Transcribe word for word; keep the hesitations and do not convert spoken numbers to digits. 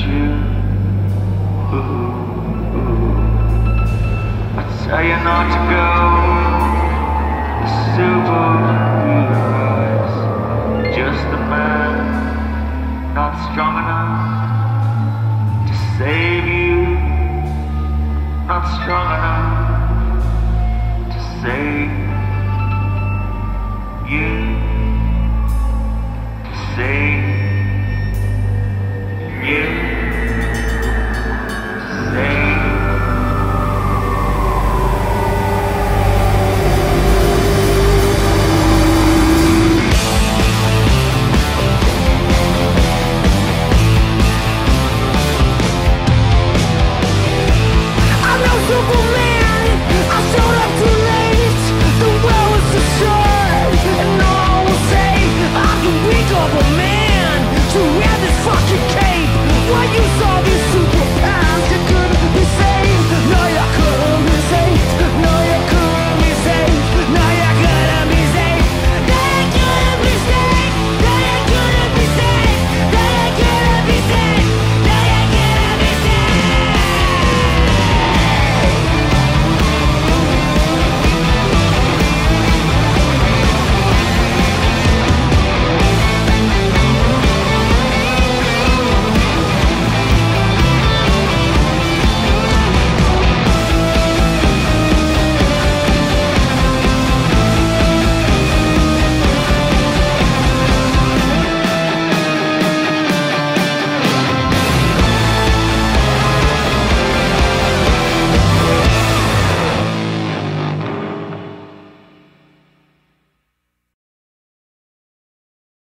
you. Ooh, ooh. I tell you not to go. It's super.